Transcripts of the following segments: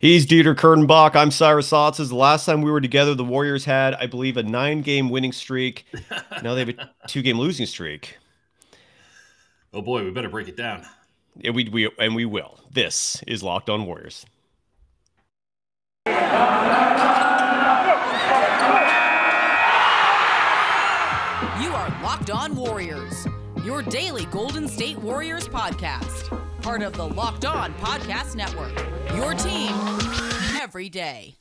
He's Dieter Kurtenbach. I'm Cyrus Saatsaz. The last time we were together, the Warriors had, I believe, a 9-game winning streak. Now they have a 2-game losing streak. Oh boy, we better break it down. Yeah, we will. This is Locked On Warriors. You are Locked On Warriors, your daily Golden State Warriors podcast. Part of the Locked On Podcast Network, your team every day.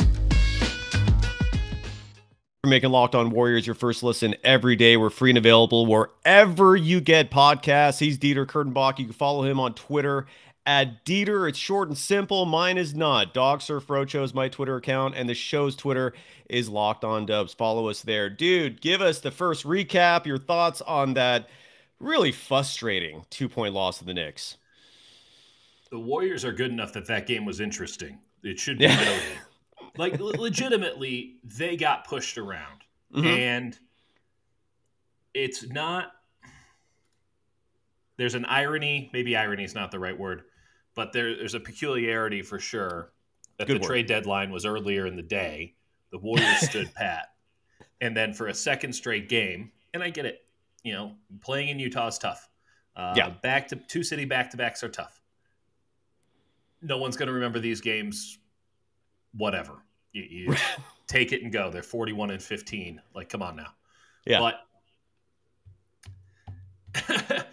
We're making Locked On Warriors your first listen every day. We're free and available wherever you get podcasts. He's Dieter Kurtenbach. You can follow him on Twitter at Dieter. It's short and simple. Mine is not. Dog Surf Rocho is my Twitter account, and the show's Twitter is Locked On Dubs. Follow us there. Dude, give us the first recap, your thoughts on that really frustrating 2-point loss to the Knicks. The Warriors are good enough that that game was interesting. It should be noted. Like, legitimately, they got pushed around. Mm-hmm. And it's not... There's an irony. Maybe irony is not the right word. But there's a peculiarity for sure that the trade deadline was earlier in the day. The Warriors stood pat. And then for a second straight game, and I get it, you know, playing in Utah is tough. Two-city back-to-backs are tough. No one's going to remember these games, whatever. You take it and go. They're 41-15. Like, come on now. Yeah. But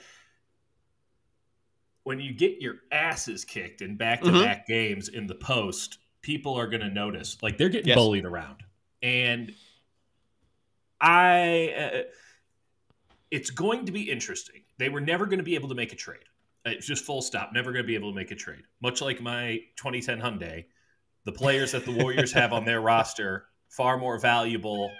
when you get your asses kicked in back-to-back games in the post, people are going to notice. Like, they're getting bullied around. And it's going to be interesting. They were never going to be able to make a trade. It's just full stop. Never going to be able to make a trade. Much like my 2010 Hyundai, the players that the Warriors have on their roster far more valuable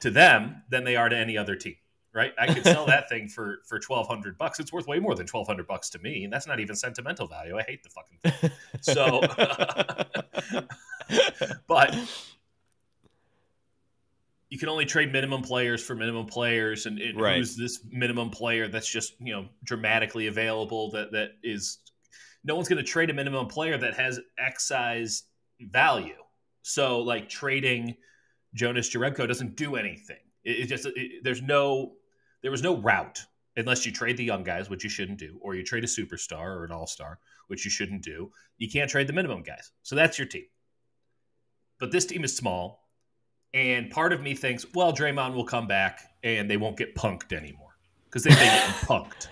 to them than they are to any other team, right? I could sell that thing for $1,200. It's worth way more than $1,200 to me, and that's not even sentimental value. I hate the fucking thing. So, but you can only trade minimum players for minimum players, and who's this minimum player that's just, you know, dramatically available that is – no one's going to trade a minimum player that has excise value. So, like, trading Jonas Jerebko doesn't do anything. There was no route unless you trade the young guys, which you shouldn't do, or you trade a superstar or an all-star, which you shouldn't do. You can't trade the minimum guys. So that's your team. But this team is small. And part of me thinks, well, Draymond will come back and they won't get punked anymore because they've been punked.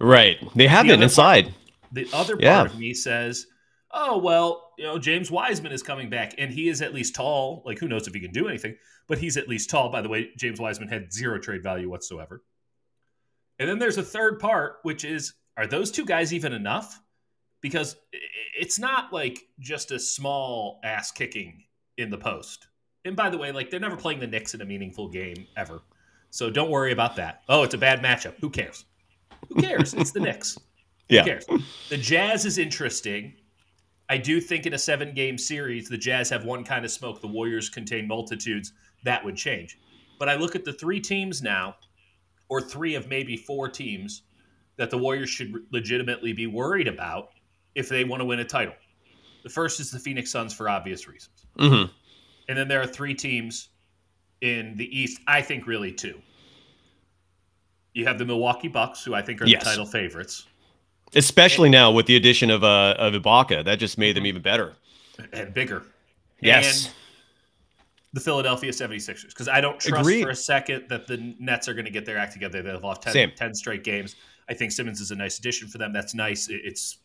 Right. They have been inside. The other part of me says, oh, well, you know, James Wiseman is coming back and he is at least tall. Like, who knows if he can do anything, but he's at least tall. By the way, James Wiseman had zero trade value whatsoever. And then there's a third part, which is, are those two guys even enough? Because it's not like just a small ass kicking in the post. And by the way, like, they're never playing the Knicks in a meaningful game ever. So don't worry about that. Oh, it's a bad matchup. Who cares? Who cares? It's the Knicks. Who cares? The Jazz is interesting. I do think in a 7-game series, the Jazz have one kind of smoke. The Warriors contain multitudes. That would change. But I look at the 3 teams now, or 3 of maybe 4 teams, that the Warriors should legitimately be worried about if they want to win a title. The first is the Phoenix Suns for obvious reasons. Mm-hmm. And then there are 3 teams in the East, I think really 2. You have the Milwaukee Bucks, who I think are the title favorites. Especially now with the addition of Ibaka. That just made them even better. And bigger. Yes. And the Philadelphia 76ers. Because I don't trust for a second that the Nets are going to get their act together. They've lost 10 straight games. I think Simmons is a nice addition for them. That's nice. It's...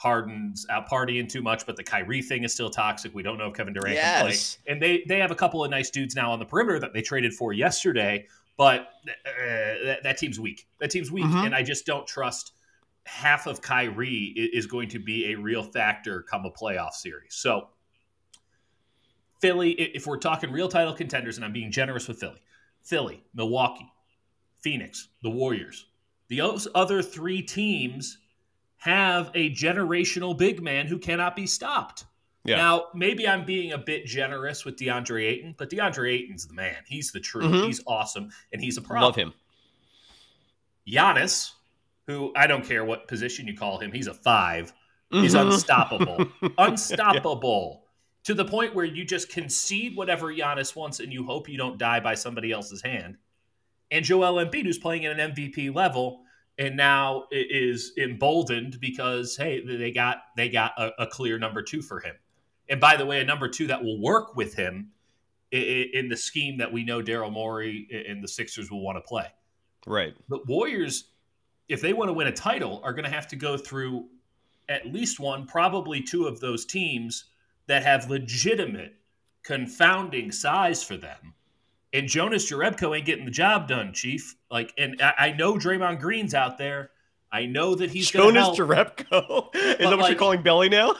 Harden's out partying too much, but the Kyrie thing is still toxic. We don't know if Kevin Durant can play. And they have a couple of nice dudes now on the perimeter that they traded for yesterday, but that team's weak. That team's weak, and I just don't trust half of Kyrie is going to be a real factor come a playoff series. So Philly, if we're talking real title contenders, and I'm being generous with Philly, Milwaukee, Phoenix, the Warriors, the other 3 teams – have a generational big man who cannot be stopped. Yeah. Now, maybe I'm being a bit generous with DeAndre Ayton, but DeAndre Ayton's the man. He's the truth. He's awesome, and he's a problem. Love him. Giannis, who I don't care what position you call him, he's a 5. is unstoppable. Unstoppable. To the point where you just concede whatever Giannis wants and you hope you don't die by somebody else's hand. And Joel Embiid, who's playing at an MVP level and now is emboldened because, hey, they got a clear number two for him. And by the way, a number two that will work with him in the scheme that we know Daryl Morey and the Sixers will want to play. Right. The Warriors, if they want to win a title, are going to have to go through at least one, probably two of those teams that have legitimate confounding size for them. And Jonas Jerebko ain't getting the job done, Chief. Like, and I know Draymond Green's out there. I know that he's going to help. Jonas Jerebko? Is that what you're calling Belly now?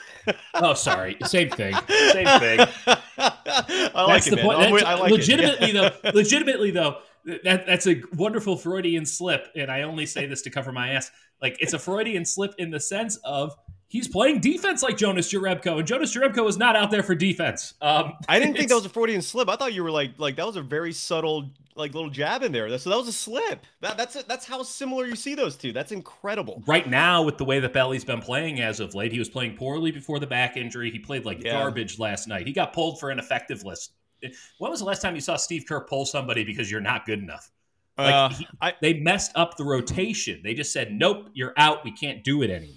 Oh, sorry. Same thing. Same thing. I like it, man. I like legitimately, it. Legitimately, though, that's a wonderful Freudian slip, and I only say this to cover my ass. Like, it's a Freudian slip in the sense of he's playing defense like Jonas Jerebko, and Jonas Jerebko is not out there for defense. I didn't think that was a Freudian slip. I thought you were like that was a very subtle, like, little jab in there. So that was a slip. That's how similar you see those two. That's incredible. Right now, with the way that Belly's been playing as of late, he was playing poorly before the back injury. He played like garbage last night. He got pulled for ineffective list. When was the last time you saw Steve Kerr pull somebody because you're not good enough? Like, they messed up the rotation. They just said, nope, you're out. We can't do it anymore.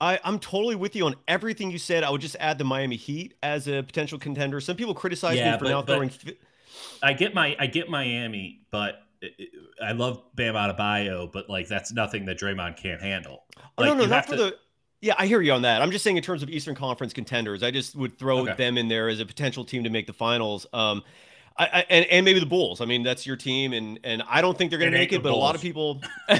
I'm totally with you on everything you said. I would just add the Miami Heat as a potential contender. Some people criticize me for now throwing. I get Miami, but I love Bam Adebayo, but like that's nothing that Draymond can't handle. Like, no, not for the. Yeah, I hear you on that. I'm just saying in terms of Eastern Conference contenders, I just would throw them in there as a potential team to make the finals. And maybe the Bulls. I mean, that's your team, and I don't think they're going to make it. But a lot of people, a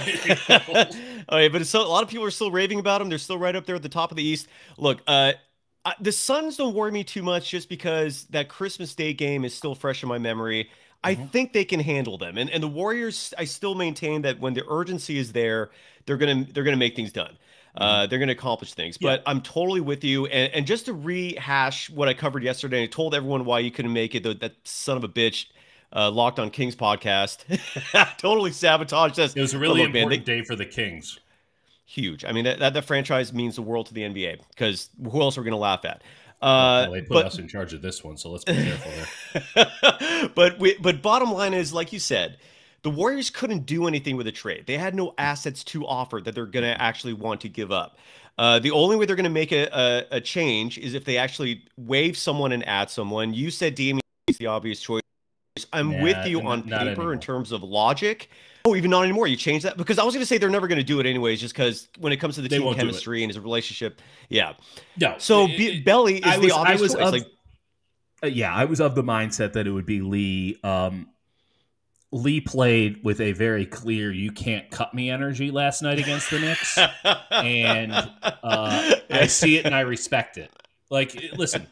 lot of people are still raving about them. They're still right up there at the top of the East. Look, the Suns don't worry me too much, just because that Christmas Day game is still fresh in my memory. I think they can handle them, and the Warriors. I still maintain that when the urgency is there, they're gonna make things done. They're going to accomplish things, but I'm totally with you. And just to rehash what I covered yesterday, I told everyone why you couldn't make it. That son of a bitch, Locked On Kings podcast, totally sabotaged us. It was a really important day for the Kings. Huge. I mean, that franchise means the world to the NBA, because who else are we going to laugh at? Well, they put us in charge of this one, so let's be careful there. But bottom line is, like you said, the Warriors couldn't do anything with a trade. They had no assets to offer that they're going to actually want to give up. The only way they're going to make a change is if they actually waive someone and add someone. You said Damian is the obvious choice. I'm with you on paper in terms of logic. Oh, even not anymore. You change that? Because I was going to say they're never going to do it anyways, just because when it comes to the team chemistry and his relationship. Yeah. No. So Belly is the obvious choice. I was of the mindset that it would be Lee. Lee played with a very clear "you can't cut me" energy last night against the Knicks, and I see it and I respect it. Like, listen,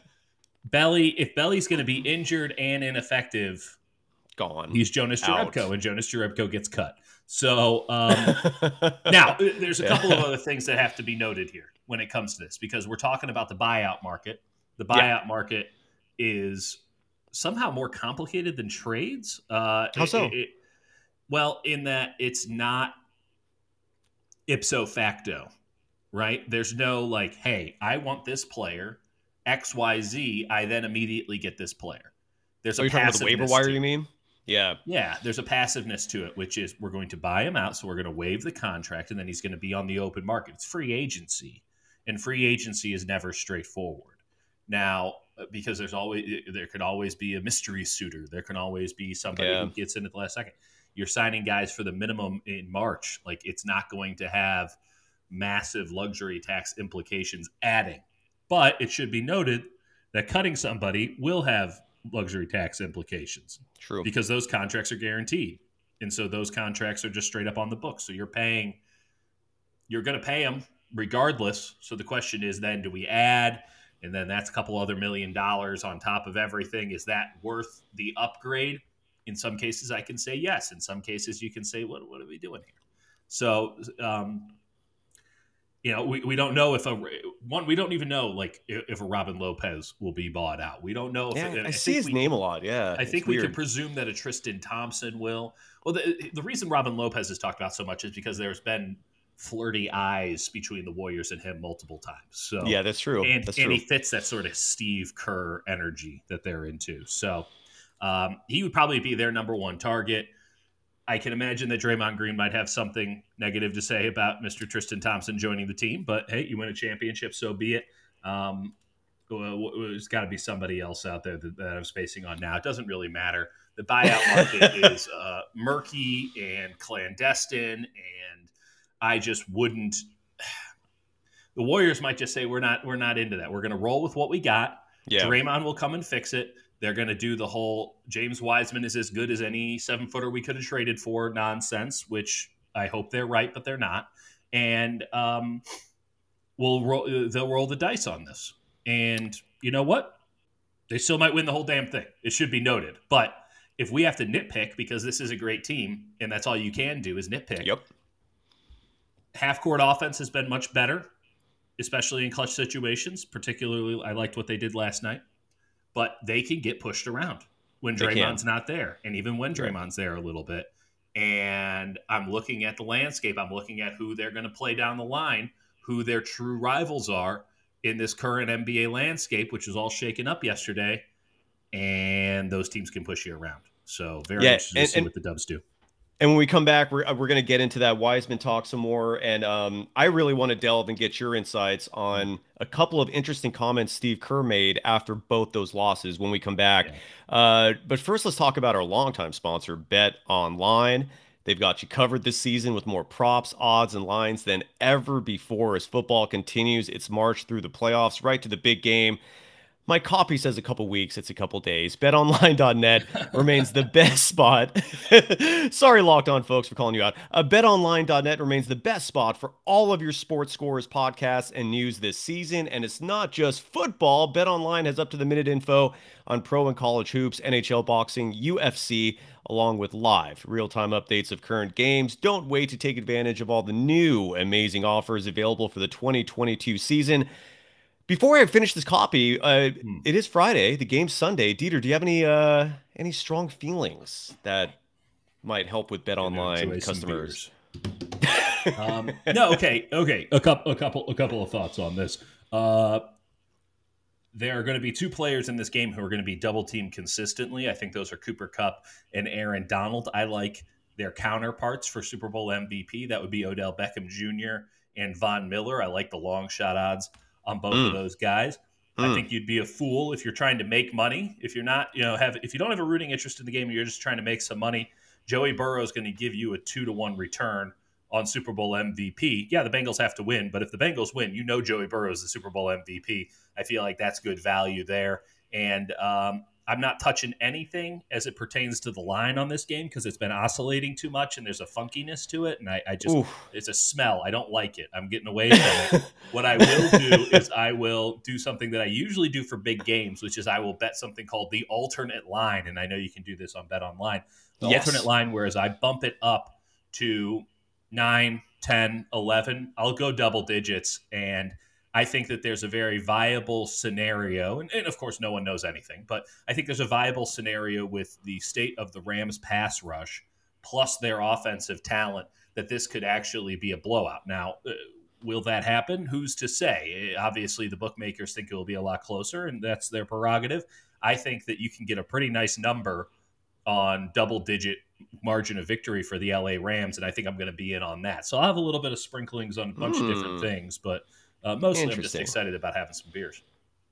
Belly, if Belly's going to be injured and ineffective, gone. He's Jonas Jerebko, and Jonas Jerebko gets cut. So now there's a couple of other things that have to be noted here when it comes to this, because we're talking about the buyout market. The buyout market is somehow more complicated than trades. How so? Well, in that it's not ipso facto, right? There's no like, hey, I want this player, XYZ, I then immediately get this player. There's a passiveness talking about the waiver wire, you mean? Yeah. Yeah, there's a passiveness to it, which is we're going to buy him out, so we're going to waive the contract, and then he's going to be on the open market. It's free agency, and free agency is never straightforward. Now, because there could always be a mystery suitor. There can always be somebody who gets in at the last second. You're signing guys for the minimum in March. Like, it's not going to have massive luxury tax implications adding. But it should be noted that cutting somebody will have luxury tax implications. True. Because those contracts are guaranteed. And so those contracts are just straight up on the books. So you're going to pay them regardless. So the question is then, do we add? And then that's a couple other $1 million on top of everything. Is that worth the upgrade? In some cases, I can say yes. In some cases, you can say, what are we doing here? So, we don't know if we don't even know, like, if a Robin Lopez will be bought out. We don't know. If I see his name a lot. Yeah. I think we can presume that a Tristan Thompson will. Well, the reason Robin Lopez is talked about so much is because there's been flirty eyes between the Warriors and him multiple times. So yeah, that's true. And, and he fits that sort of Steve Kerr energy that they're into. So he would probably be their number one target. I can imagine that Draymond Green might have something negative to say about Mr. Tristan Thompson joining the team, but hey, you win a championship, so be it. There's got to be somebody else out there that, I'm spacing on now. It doesn't really matter. The buyout market is murky and clandestine, and I just wouldn't. The Warriors might just say we're not into that. We're going to roll with what we got. Yeah. Draymond will come and fix it. They're going to do the whole James Wiseman is as good as any 7-footer we could have traded for nonsense, which I hope they're right, but they're not. And they'll roll the dice on this. And you know what? They still might win the whole damn thing. It should be noted. But if we have to nitpick, because this is a great team and that's all you can do is nitpick. Yep. Half-court offense has been much better, especially in clutch situations. Particularly, I liked what they did last night. But they can get pushed around when Draymond's not there, and even when Draymond's there a little bit. And I'm looking at the landscape. I'm looking at who they're going to play down the line, who their true rivals are in this current NBA landscape, which was all shaken up yesterday. And those teams can push you around. So very interesting to see what the Dubs do. And when we come back, we're going to get into that Wiseman talk some more. And I really want to delve and get your insights on a couple of interesting comments Steve Kerr made after both those losses when we come back. Yeah. But first, let's talk about our longtime sponsor, BetOnline. They've got you covered this season with more props, odds, and lines than ever before as football continues its march through the playoffs right to the big game. My copy says a couple weeks, it's a couple days. BetOnline.net remains the best spot. Sorry, Locked On folks, for calling you out. BetOnline.net remains the best spot for all of your sports scores, podcasts, and news this season. And it's not just football. BetOnline has up-to-the-minute info on pro and college hoops, NHL boxing, UFC, along with live real-time updates of current games. Don't wait to take advantage of all the new amazing offers available for the 2022 season. Before I finish this copy, it is Friday. The game's Sunday. Dieter, do you have any strong feelings that might help with BetOnline customers? No, okay. A couple of thoughts on this. There are going to be two players in this game who are going to be double teamed consistently. I think those are Cooper Kupp and Aaron Donald. I like their counterparts for Super Bowl MVP. That would be Odell Beckham Jr. and Von Miller. I like the long shot odds on both of those guys. I think you'd be a fool if you're trying to make money. If you're not, if you don't have a rooting interest in the game, you're just trying to make some money. Joey Burrow is going to give you a 2-to-1 return on Super Bowl MVP. Yeah, the Bengals have to win, but if the Bengals win, Joey Burrow is the Super Bowl MVP. I feel like that's good value there. And I'm not touching anything as it pertains to the line on this game because it's been oscillating too much and there's a funkiness to it. And I just, it's a smell. I don't like it. I'm getting away from it. What I will do is I will do something that I usually do for big games, which is I will bet something called the alternate line. And I know you can do this on BetOnline. The alternate line, whereas I bump it up to 9, 10, 11, I'll go double digits. And I think that there's a very viable scenario, and of course no one knows anything, but I think there's a viable scenario with the state of the Rams pass rush plus their offensive talent that this could actually be a blowout. Now, will that happen? Who's to say? Obviously, the bookmakers think it will be a lot closer, and that's their prerogative. I think that you can get a pretty nice number on double-digit margin of victory for the LA Rams, and I think I'm going to be in on that. So I'll have a little bit of sprinklings on a bunch of different things, but mostly I'm just excited about having some beers.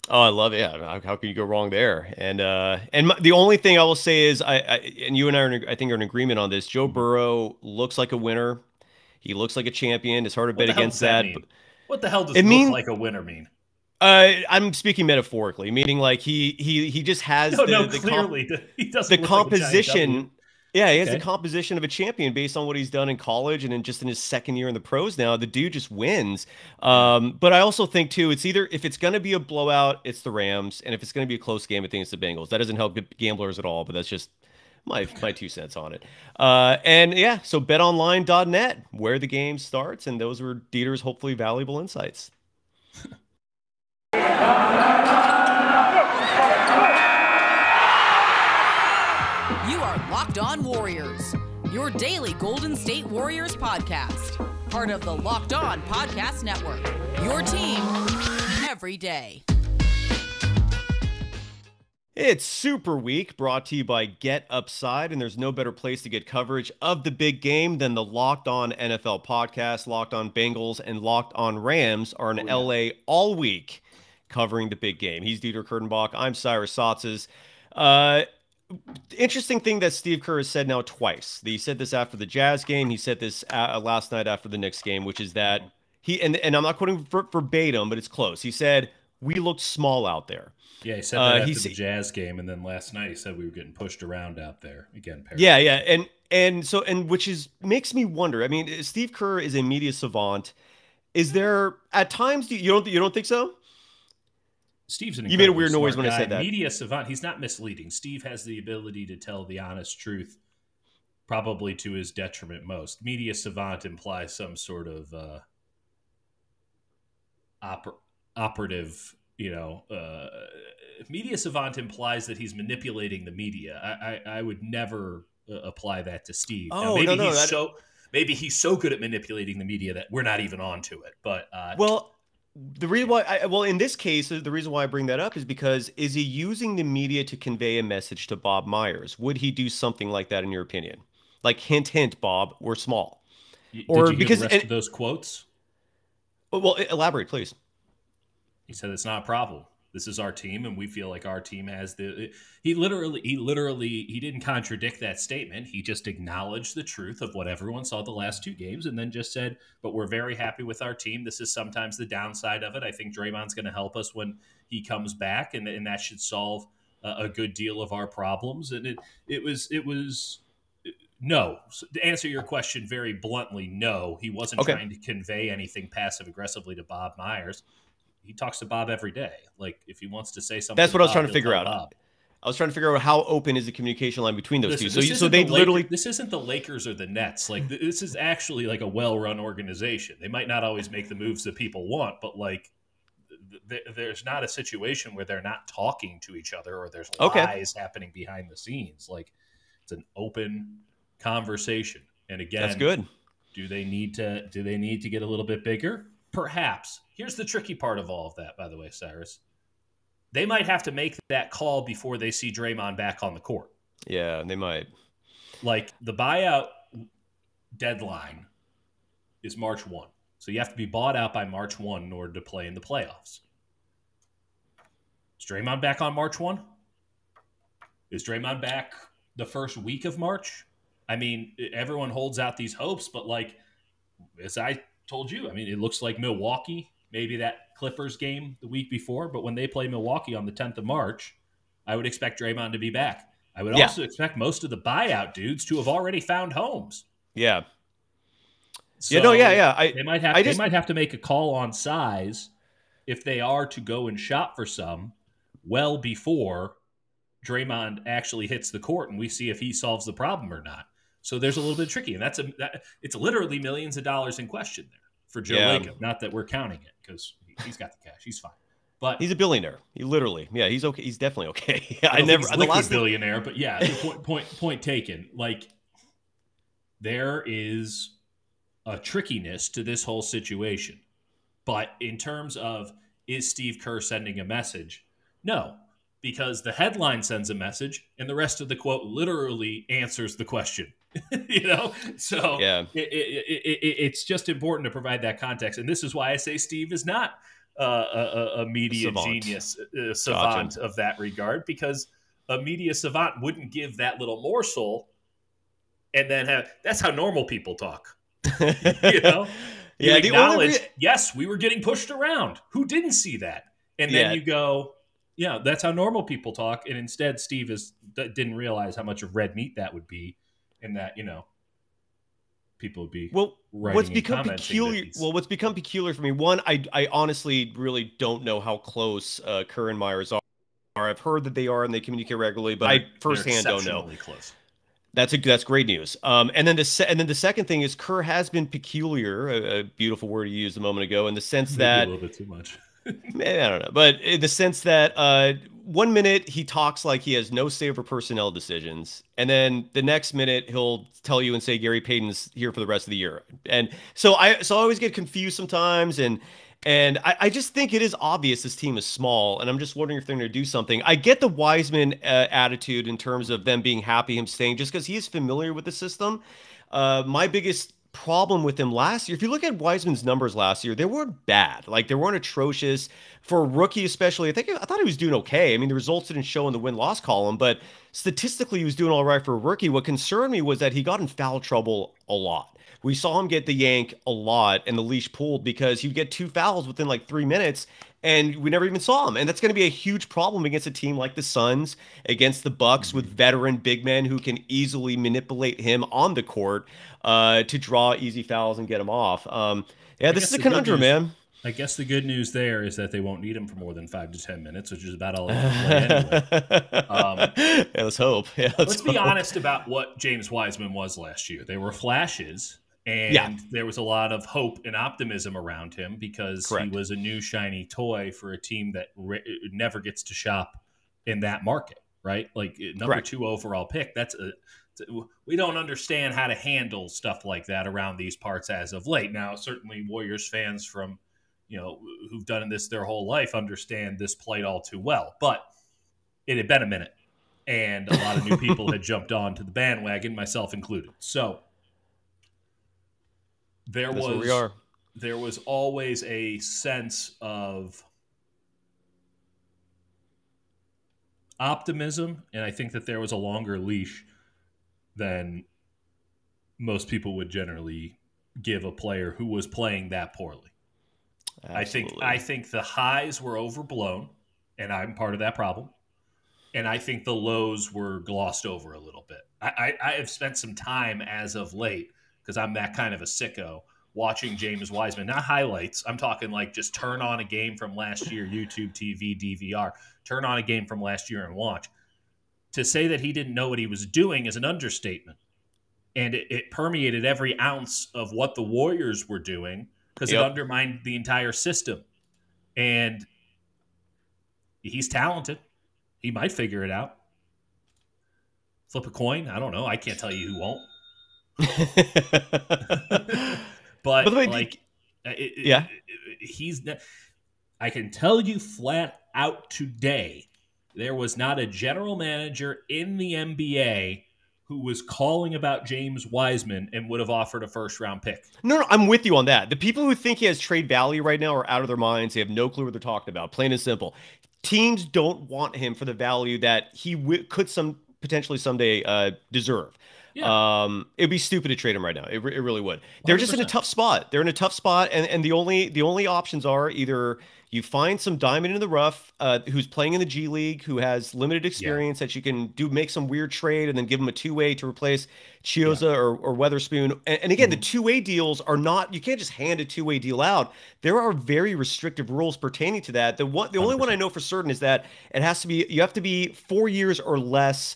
Oh, I love it. Yeah, how can you go wrong there? And the only thing I will say is, and you and I are, I think, are in agreement on this. Joe Burrow looks like a winner. He looks like a champion. It's hard to bet against that. What the hell does "look like a winner" mean? I'm speaking metaphorically, meaning like he just has the composition. Like he has the composition of a champion based on what he's done in college and in his second year in the pros now. The dude just wins. But I also think, too, it's either if it's going to be a blowout, it's the Rams. And if it's going to be a close game, I think it's the Bengals. That doesn't help gamblers at all, but that's just my 2 cents on it. So betonline.net, where the game starts. And those were Dieter's hopefully valuable insights. Locked On Warriors, your daily Golden State Warriors podcast. part of the Locked On Podcast Network, your team every day. It's Super Week, brought to you by Get Upside, and there's no better place to get coverage of the big game than the Locked On NFL podcast. Locked On Bengals and Locked On Rams are in LA all week covering the big game. He's Dieter Kurtenbach. I'm Cyrus Saatsaz. Interesting thing that Steve Kerr has said now twice. He said this after the Jazz game. He said this last night after the Knicks game, which is that he, and I'm not quoting verbatim, but it's close. He said, "We looked small out there." Yeah, he said that after the Jazz game, and then last night he said we were getting pushed around out there again. Yeah, and which is makes me wonder. I mean, Steve Kerr is a media savant. Is there at times you don't think so? Steve's an incredible, you made a weird noise when I said that. Media savant. He's not misleading. Steve has the ability to tell the honest truth, probably to his detriment most. Media savant implies some sort of operative. You know, media savant implies that he's manipulating the media. I would never apply that to Steve. Oh, now, maybe he's so good at manipulating the media that we're not even on to it. But the reason why I bring that up is because is he using the media to convey a message to Bob Myers? Would he do something like that in your opinion? Like hint, hint, Bob, we're small. Did you hear the rest of those quotes? Well, elaborate, please. He said, "It's not a problem. This is our team, and we feel like our team has the." He didn't contradict that statement. He just acknowledged the truth of what everyone saw the last two games, and then just said, "But we're very happy with our team. This is sometimes the downside of it. I think Draymond's going to help us when he comes back, and that should solve a good deal of our problems." And no. So to answer your question very bluntly, no, he wasn't trying to convey anything passive aggressively to Bob Myers. He talks to Bob every day. Like if he wants to say something, that's what I was trying to figure out. I was trying to figure out how open is the communication line between those two. So they literally, this isn't the Lakers or the Nets. Like this is actually like a well-run organization. They might not always make the moves that people want, but like there's not a situation where they're not talking to each other or there's lies happening behind the scenes. Like it's an open conversation. And again, that's good. Do they need to get a little bit bigger? Perhaps. Here's the tricky part of all of that, by the way, Cyrus. They might have to make that call before they see Draymond back on the court. Yeah, they might. Like, the buyout deadline is March 1. So you have to be bought out by March 1 in order to play in the playoffs. Is Draymond back on March 1? Is Draymond back the first week of March? I mean, everyone holds out these hopes, but, like, as I told you, I mean, it looks like Milwaukee, maybe that Clippers game the week before, but when they play Milwaukee on the 10th of March, I would expect Draymond to be back. I would also expect most of the buyout dudes to have already found homes. Yeah. So they might have to make a call on size if they are to go and shop for some well before Draymond actually hits the court and we see if he solves the problem or not. So there's a little bit tricky, and it's literally millions of dollars in question there for Joe Lacob. Not that we're counting it because he's got the cash, he's fine. But he's a billionaire. He literally, he's okay. He's definitely okay. I never think he's the last billionaire, but yeah, point taken. Like there is a trickiness to this whole situation, but in terms of is Steve Kerr sending a message? No. Because the headline sends a message and the rest of the quote literally answers the question, you know? So it's just important to provide that context. And this is why I say Steve is not a media genius savant of that regard, because a media savant wouldn't give that little morsel and then that's how normal people talk, you know? You acknowledge, yes, we were getting pushed around. Who didn't see that? And then you go... Yeah, that's how normal people talk, and instead Steve didn't realize how much of red meat that would be, and that people would be what's become peculiar for me. One, I honestly really don't know how close Kerr and Myers are. I've heard that they are and they communicate regularly, but I firsthand don't know. Exceptionally close. That's great news. And then the second thing is Kerr has been peculiar, a beautiful word you used a moment ago, in the sense that maybe a little bit too much. I don't know, but in the sense that 1 minute he talks like he has no say over personnel decisions, and then the next minute he'll tell you and say Gary Payton's here for the rest of the year. And so I always get confused sometimes, and I just think it is obvious this team is small, and I'm just wondering if they're going to do something. I get the Wiseman attitude in terms of them being happy him staying just because he is familiar with the system. My biggest problem with him last year, if you look at Wiseman's numbers last year, they weren't bad. Like, they weren't atrocious for a rookie, especially. I thought he was doing okay. I mean, the results didn't show in the win-loss column, but statistically, he was doing all right for a rookie. What concerned me was that he got in foul trouble a lot. We saw him get the yank a lot and the leash pulled because he'd get 2 fouls within like 3 minutes, and we never even saw him. And that's going to be a huge problem against a team like the Suns, against the Bucks, with veteran big men who can easily manipulate him on the court to draw easy fouls and get him off. Yeah, this is a conundrum, man. I guess the good news there is that they won't need him for more than 5 to 10 minutes, which is about all they can play anyway. Yeah, let's hope. Yeah, let's be honest about what James Wiseman was last year. They were flashes. And there was a lot of hope and optimism around him because he was a new shiny toy for a team that never gets to shop in that market, right? Like, number 2 overall pick, we don't understand how to handle stuff like that around these parts as of late. Now, certainly Warriors fans from, who've done this their whole life understand this plight all too well, but it had been a minute and a lot of new people had jumped onto the bandwagon, myself included. So there was always a sense of optimism, and I think that there was a longer leash than most people would generally give a player who was playing that poorly. Absolutely. I think the highs were overblown, and I'm part of that problem. And I think the lows were glossed over a little bit. I have spent some time as of late, because I'm that kind of a sicko, watching James Wiseman, not highlights. I'm talking like just turn on a game from last year, YouTube TV, DVR, turn on a game from last year and watch. To say that he didn't know what he was doing is an understatement. And it permeated every ounce of what the Warriors were doing, because it undermined the entire system. And he's talented. He might figure it out. Flip a coin. I don't know. I can't tell you who won't. But like, he's not, I can tell you flat out today, there was not a general manager in the NBA who was calling about James Wiseman and would have offered a first-round pick. No, I'm with you on that. The people who think he has trade value right now are out of their minds. They have no clue what they're talking about, plain and simple. Teams don't want him for the value that he could potentially someday deserve. Yeah. It'd be stupid to trade him right now. It really would. They're 100%. Just in a tough spot. They're in a tough spot. And the only options are either you find some diamond in the rough, who's playing in the G League, who has limited experience that you can make some weird trade and then give him a 2-way to replace Chioza or Weatherspoon. And again, the 2-way deals are not, you can't just hand a 2-way deal out. There are very restrictive rules pertaining to that. The only one I know for certain is that it has to be, you have to be 4 years or less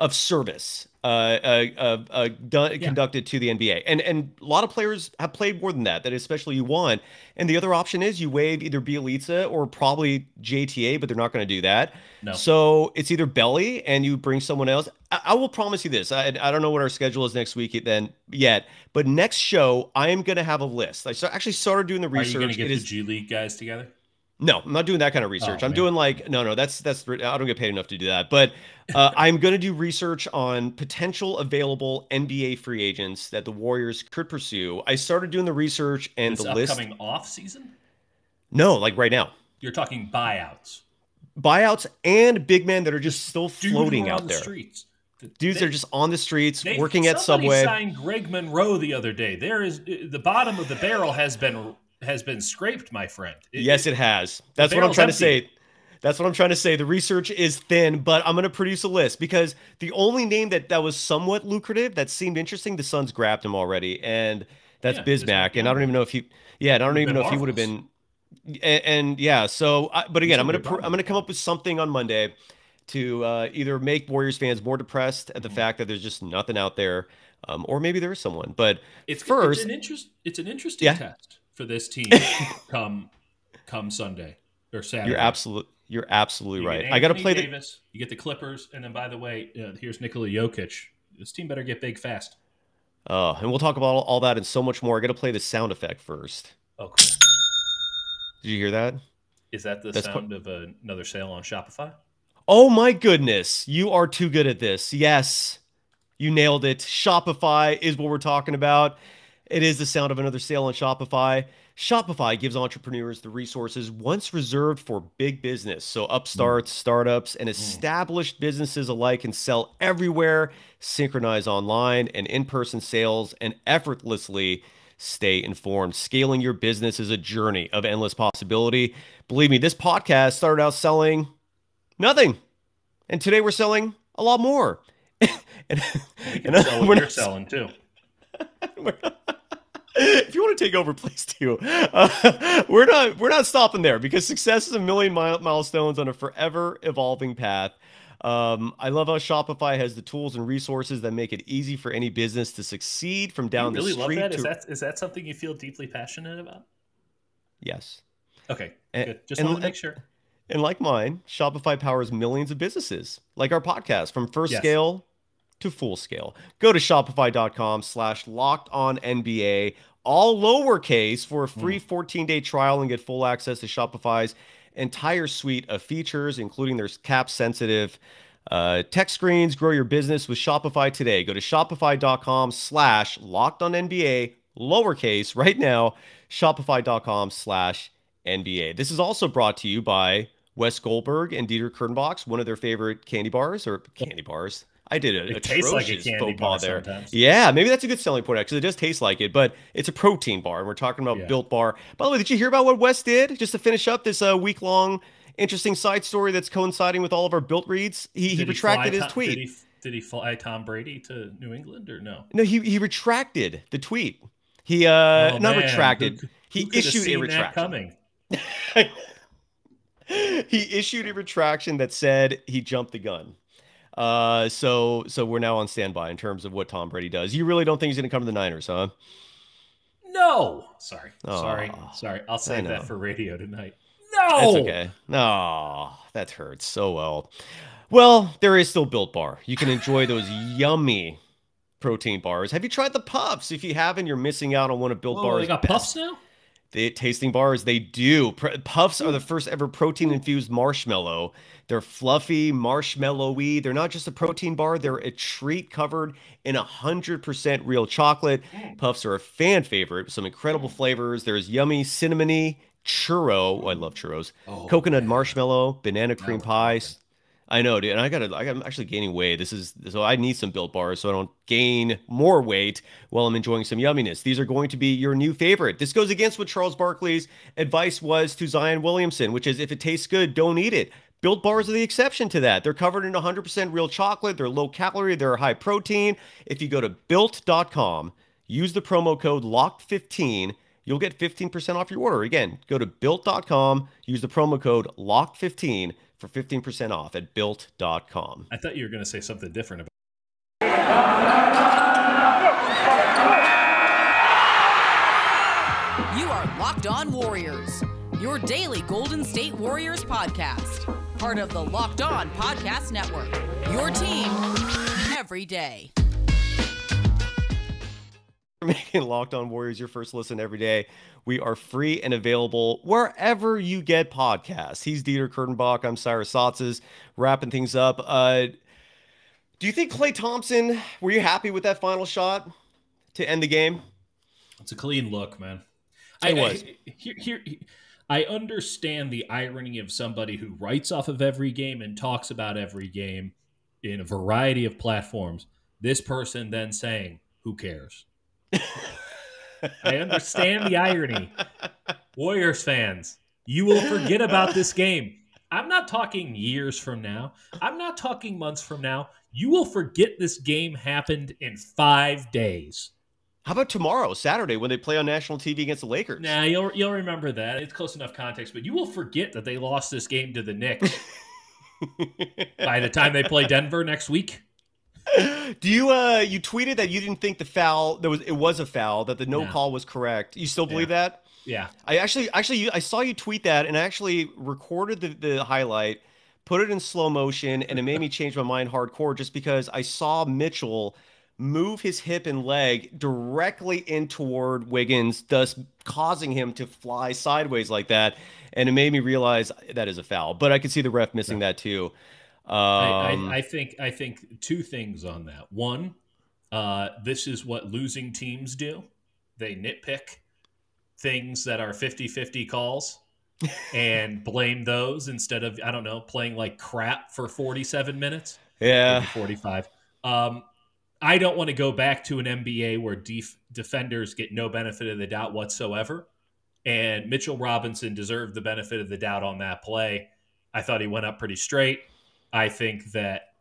of service conducted to the NBA, and a lot of players have played more than that. That especially you want. And the other option is you waive either Bielitsa or probably JTA, but they're not going to do that. No. So it's either Belly and you bring someone else. I will promise you this. I don't know what our schedule is next week yet, but next show I am going to have a list. I actually started doing the research. Are you going to get the G League guys together? No, I'm not doing that kind of research. I'm doing like, no, that's, I don't get paid enough to do that. But I'm going to do research on potential available NBA free agents that the Warriors could pursue. I started doing the research and the list. Upcoming off season? No, like right now. You're talking buyouts. Buyouts and big men that are just still floating out there. Dudes are just on the streets, working at Subway. Somebody signed Greg Monroe the other day. There is, the bottom of the barrel has been scraped, my friend. Yes, it has. That's what I'm trying to say. That's what I'm trying to say. The research is thin, but I'm going to produce a list, because the only name that was somewhat lucrative, that seemed interesting, the Suns grabbed him already, and that's Bismack. And I don't even know if he, I don't even know if he would have been. And yeah, so, but again, I'm going to come up with something on Monday to either make Warriors fans more depressed at the fact that there's just nothing out there, or maybe there is someone. But it's an interesting test for this team come Sunday or Saturday. You're absolutely You're absolutely right. I got to play Davis. You get the Clippers, and then by the way, here's Nikola Jokic. This team better get big fast. And we'll talk about all that and so much more. I got to play the sound effect first. Oh, cool. Did you hear that? Is that the sound of another sale on Shopify? Oh my goodness, you are too good at this. Yes, you nailed it. Shopify is what we're talking about. It is the sound of another sale on Shopify. Shopify gives entrepreneurs the resources once reserved for big business. So upstarts, startups, and established businesses alike can sell everywhere, synchronize online and in-person sales, and effortlessly stay informed. Scaling your business is a journey of endless possibility. Believe me, this podcast started out selling nothing. And today we're selling a lot more. and sell what you're selling too. If you want to take over, please do. We're not stopping there, because success is a million milestones on a forever evolving path. I love how Shopify has the tools and resources that make it easy for any business to succeed, from down the street. You really love that? Is that something you feel deeply passionate about? Yes. Okay. Good. Just want to make sure. And like mine, Shopify powers millions of businesses, like our podcast, from first scale to full scale. Go to shopify.com/lockedonnba, all lowercase, for a free 14-day trial and get full access to Shopify's entire suite of features, including their cap-sensitive tech screens. Grow your business with Shopify today. Go to shopify.com/lockedonnba, lowercase, right now. Shopify.com/NBA. This is also brought to you by Wes Goldberg and Dieter Kurtenbach, one of their favorite candy bars. I did a atrocious like a candy faux pas there. Sometimes. Yeah, maybe that's a good selling point, actually. It does taste like it, but it's a protein bar, and we're talking about Built Bar. By the way, did you hear about what Wes did? Just to finish up this week-long interesting side story that's coinciding with all of our Built reads, he retracted his tweet. Did he fly Tom Brady to New England or no? No, he retracted the tweet. He retracted. He issued a retraction. He issued a retraction that said he jumped the gun. So we're now on standby in terms of what Tom Brady does. You really don't think he's going to come to the Niners, huh? No. Sorry. I'll save that for radio tonight. No. That's okay. No, that hurts so well. Well, there is still Built Bar. You can enjoy those yummy protein bars. Have you tried the puffs? If you haven't, you're missing out on one of Built Bar's. They got puffs now? The tasting bars, they do. Puffs are the first ever protein-infused marshmallow. They're fluffy, marshmallowy. They're not just a protein bar. They're a treat covered in 100% real chocolate. Puffs are a fan favorite. Some incredible flavors. There's yummy cinnamony churro. Oh, I love churros. Oh, coconut marshmallow, banana cream pie. I know, dude. And I'm actually gaining weight. So I need some Built Bars so I don't gain more weight while I'm enjoying some yumminess. These are going to be your new favorite. This goes against what Charles Barkley's advice was to Zion Williamson, which is if it tastes good, don't eat it. Built Bars are the exception to that. They're covered in 100% real chocolate. They're low calorie. They're high protein. If you go to built.com, use the promo code LOCKED15. You'll get 15% off your order. Again, go to built.com, use the promo code LOCKED15 for 15% off at built.com. I thought you were going to say something different about it. You are Locked On Warriors, your daily Golden State Warriors podcast. Part of the Locked On Podcast Network, your team every day. Making Locked On Warriors your first listen every day. We are free and available wherever you get podcasts. He's Dieter Kurtenbach. I'm Cyrus Saatsaz, wrapping things up. Do you think Klay Thompson, were you happy with that final shot to end the game? It's a clean look, man. I understand the irony of somebody who writes off of every game and talks about every game in a variety of platforms. This person then saying, who cares? I understand the irony. Warriors fans, you will forget about this game. I'm not talking years from now. I'm not talking months from now. You will forget this game happened in 5 days. How about tomorrow, Saturday, when they play on national TV against the Lakers? Nah, you'll remember that. It's close enough context, but you will forget that they lost this game to the Knicks by the time they play Denver next week. Do you you tweeted that you didn't think the foul, it was a foul, that the no call was correct. You still believe that? Yeah. I actually, I saw you tweet that, and I actually recorded the highlight, put it in slow motion, and it made me change my mind hardcore just because I saw Mitchell move his hip and leg directly in toward Wiggins, thus causing him to fly sideways like that. And it made me realize that is a foul, but I could see the ref missing that too. I think two things on that. One, this is what losing teams do. They nitpick things that are 50-50 calls and blame those instead of, I don't know, playing like crap for 47 minutes. Yeah. 45. I don't want to go back to an NBA where defenders get no benefit of the doubt whatsoever. And Mitchell Robinson deserved the benefit of the doubt on that play. I thought he went up pretty straight. I think that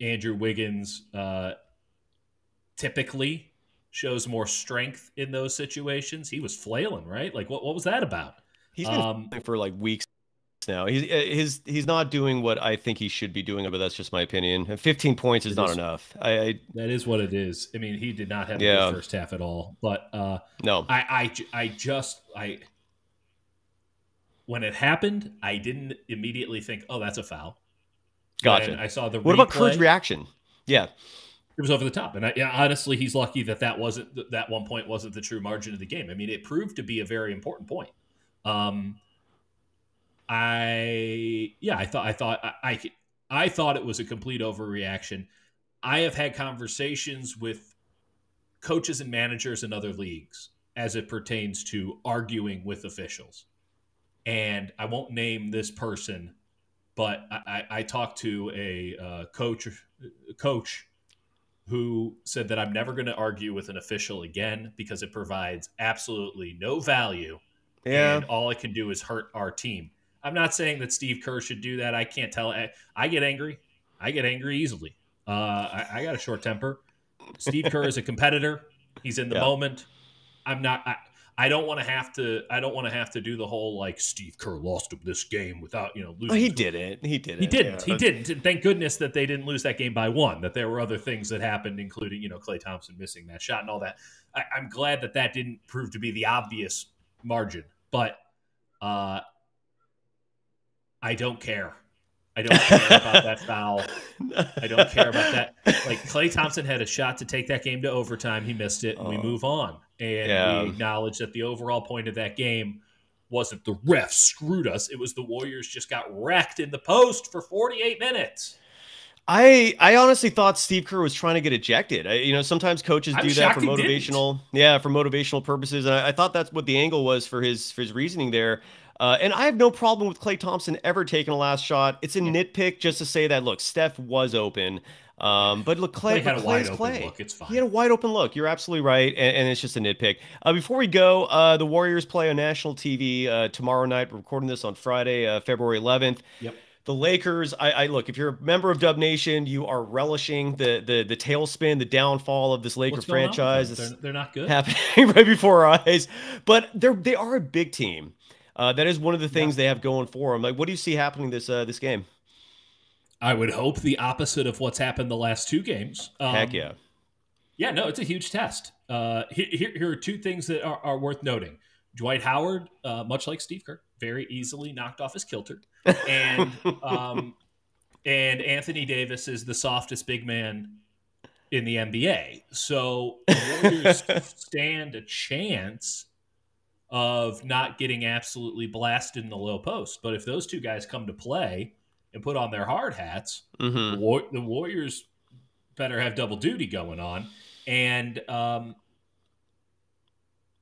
Andrew Wiggins typically shows more strength in those situations. He was flailing, right? Like, what was that about? He's been for like weeks now. He's not doing what I think he should be doing, but that's just my opinion. 15 points is not enough. That is what it is. I mean, he did not have a good first half at all, but no, I when it happened, I didn't immediately think, oh, that's a foul. Gotcha. And I saw the replay. What about Kerr's reaction? Yeah, it was over the top, and honestly, he's lucky that wasn't that one point wasn't the true margin of the game. I mean, it proved to be a very important point. I thought it was a complete overreaction. I have had conversations with coaches and managers in other leagues as it pertains to arguing with officials. And I won't name this person, but I talked to a coach who said that I'm never going to argue with an official again because it provides absolutely no value. Yeah. And all it can do is hurt our team. I'm not saying that Steve Kerr should do that. I can't tell. I get angry. I get angry easily. I got a short temper. Steve Kerr is a competitor. He's in the moment. I'm not. I don't want to have to. I don't want to have to do the whole like Steve Kerr lost this game without losing. Well, he didn't. And thank goodness that they didn't lose that game by one. That there were other things that happened, including Klay Thompson missing that shot and all that. I'm glad that didn't prove to be the obvious margin, but I don't care. I don't care about that foul. I don't care about that. Like Klay Thompson had a shot to take that game to overtime. He missed it, and we move on. And we acknowledge that the overall point of that game wasn't the refs screwed us. It was the Warriors just got wrecked in the post for 48 minutes. I honestly thought Steve Kerr was trying to get ejected. Sometimes coaches do that for motivational, for motivational purposes. And I thought that's what the angle was for his reasoning there. And I have no problem with Klay Thompson ever taking a last shot. It's a nitpick just to say that, look, Steph was open. But look, Klay had a wide open look. It's fine. He had a wide open look. You're absolutely right. And it's just a nitpick. Before we go, the Warriors play on national TV tomorrow night. We're recording this on Friday, February 11th. Yep. The Lakers, I look, if you're a member of Dub Nation, you are relishing the tailspin, the downfall of this Laker franchise. They're not good. Happening right before our eyes. But they are a big team. That is one of the things they have going for them. Like, what do you see happening this game? I would hope the opposite of what's happened the last two games. Heck yeah. Yeah, no, it's a huge test. Here are two things that are worth noting. Dwight Howard, much like Steve Kerr, very easily knocked off his kilter. And Anthony Davis is the softest big man in the NBA. So the Warriors stand a chance of not getting absolutely blasted in the low post. But if those two guys come to play and put on their hard hats, the Warriors better have double duty going on. And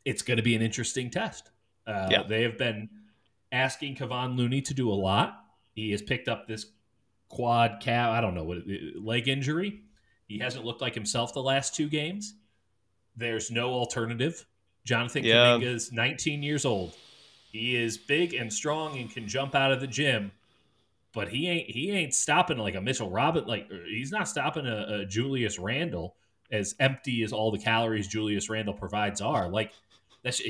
it's going to be an interesting test. They have been asking Kevon Looney to do a lot. He has picked up this quad calf, I don't know what, leg injury. He hasn't looked like himself the last two games. There's no alternative. Jonathan Kuminga is 19 years old. He is big and strong and can jump out of the gym, but he ain't stopping like a Mitchell Robinson. Like he's not stopping a Julius Randle, as empty as all the calories Julius Randle provides are. Like that's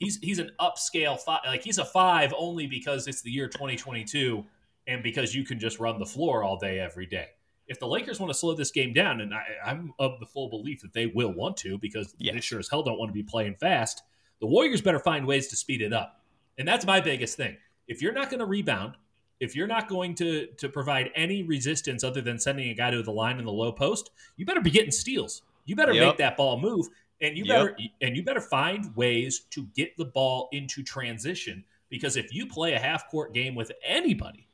he's an upscale five. Like he's a five only because it's the year 2022 and because you can just run the floor all day every day. If the Lakers want to slow this game down, and I'm of the full belief that they will want to because they sure as hell don't want to be playing fast, The Warriors better find ways to speed it up. And that's my biggest thing. If you're not going to rebound, if you're not going to provide any resistance other than sending a guy to the line in the low post, you better be getting steals. You better make that ball move, and you better find ways to get the ball into transition, because if you play a half-court game with anybody,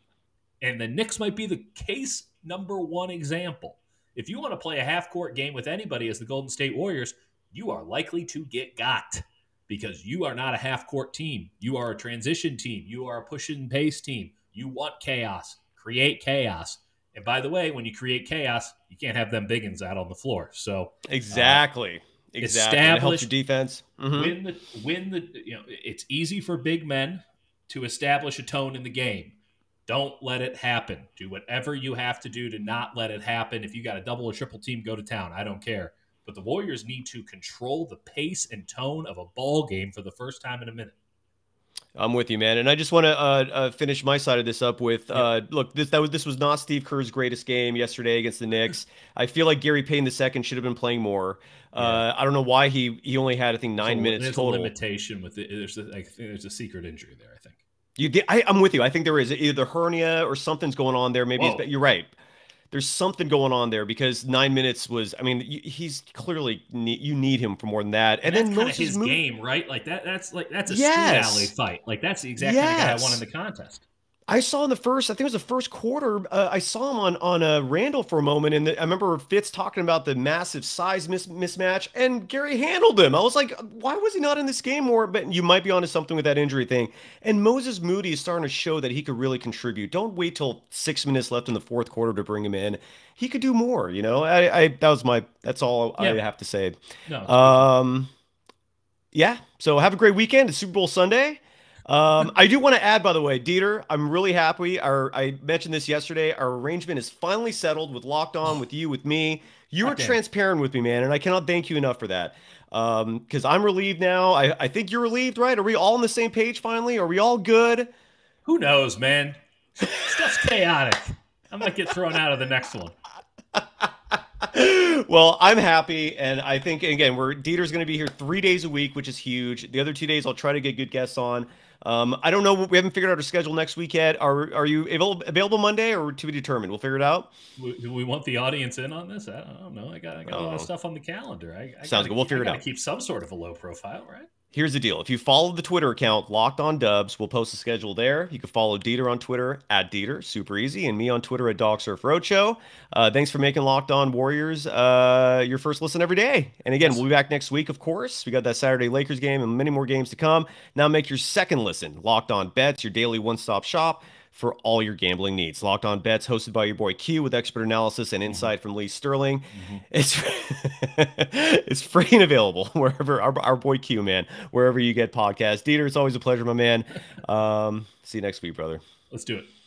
and the Knicks might be the case number one example, if you want to play a half-court game with anybody as the Golden State Warriors, you are likely to get got, because you are not a half-court team. You are a transition team. You are a push-and-pace team. You want chaos. Create chaos. And by the way, when you create chaos, you can't have them biggins out on the floor. So exactly. Establish your defense. Mm-hmm. Win the it's easy for big men to establish a tone in the game. Don't let it happen. Do whatever you have to do to not let it happen. If you got a double or triple team, go to town. I don't care. But the Warriors need to control the pace and tone of a ball game for the first time in a minute. I'm with you, man. And I just want to finish my side of this up with, look, this was not Steve Kerr's greatest game yesterday against the Knicks. I feel like Gary Payton II should have been playing more. I don't know why he only had, I think, 9 minutes total. There's a limitation with it. There's a secret injury there, I think. I'm with you. I think there is either hernia or something's going on there. Maybe you're right. There's something going on there, because 9 minutes was, I mean, he's clearly, you need him for more than that. And that's then most his game, right? Like that's a street alley fight. Like that's the exact kind of guy I won in the contest. I saw in the first, I think it was the first quarter, I saw him on Randle for a moment, and I remember Fitz talking about the massive size mismatch, and Gary handled him. I was like, why was he not in this game more? But you might be onto something with that injury thing. And Moses Moody is starting to show that he could really contribute. Don't wait till 6 minutes left in the fourth quarter to bring him in. He could do more, you know? That's all I have to say. No. Yeah, so have a great weekend. It's Super Bowl Sunday. I do want to add, by the way, Dieter, I'm really happy. I mentioned this yesterday. Our arrangement is finally settled with Locked On, with you, with me. You were transparent with me, man, and I cannot thank you enough for that. Because I'm relieved now. I think you're relieved, right? Are we all on the same page finally? Are we all good? Who knows, man? Stuff's chaotic. I'm going to get thrown out of the next one. Well, I'm happy, and I think, again, Dieter's going to be here 3 days a week, which is huge. The other 2 days, I'll try to get good guests on. I don't know. We haven't figured out our schedule next week yet. Are you available Monday, or to be determined? We'll figure it out. Do we want the audience in on this? I don't know. I got a lot of stuff on the calendar. Sounds good. We'll figure it out. Keep some sort of a low profile, right? Here's the deal. If you follow the Twitter account, Locked On Dubs, we'll post the schedule there. You can follow Dieter on Twitter, @Dieter, super easy, and me on Twitter, @DogSurfRoadshow. Thanks for making Locked On Warriors your first listen every day. And again, we'll be back next week, of course. We got that Saturday Lakers game and many more games to come. Now make your second listen, Locked On Bets, your daily one-stop shop for all your gambling needs. Locked On Bets, hosted by your boy Q, with expert analysis and insight from Lee Sterling. It's free and available wherever our boy Q, man, wherever you get podcasts. Dieter, it's always a pleasure, my man. See you next week, brother. Let's do it.